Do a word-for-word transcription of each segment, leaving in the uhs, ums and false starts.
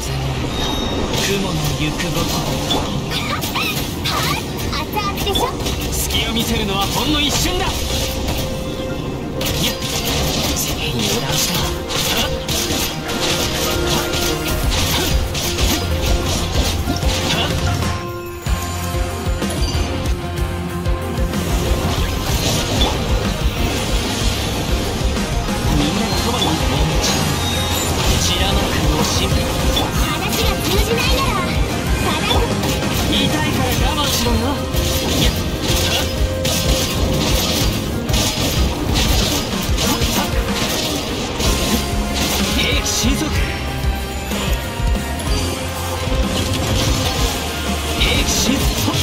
風の雲の行くごとく。熱々でしょ。隙を見せるのはほんの一瞬だ。油断した。話が通じないなら痛いから我慢しろよ。兵器親族兵器親族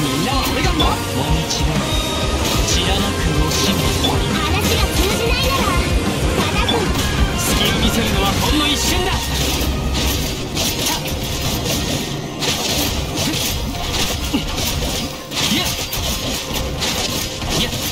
みんなは俺がももみちがこちらの苦労しめ話が通じないなら見せるのはほんの一瞬だ。みん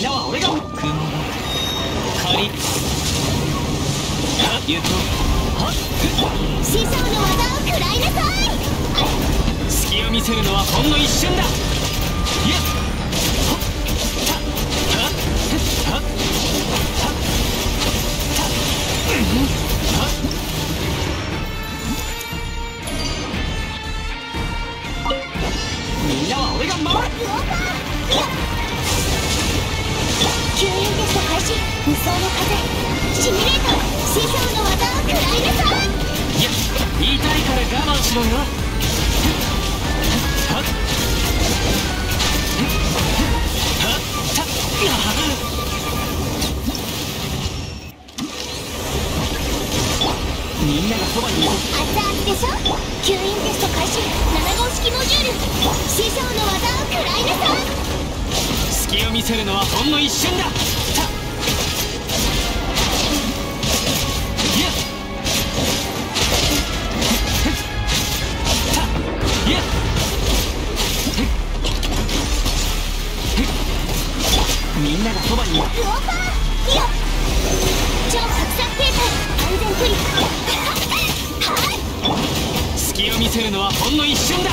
なは俺が借りシソーの技を食らいなさい。隙を見せるのはほんの一瞬だ。みんなは俺が守る。吸引テスト開始。無双の風シミュレート。師匠の技を食らいなさい。いや、痛いから我慢しろよ。みんながそばにいる。熱々でしょ。吸引テスト開始。なな号式モジュール。師匠の技を食らいなさい。隙を見せるのはほんの一瞬だ。みんながそばにいる。ウォーパーよっ超白散形態安全距離はい隙を見せるのはほんの一瞬だ。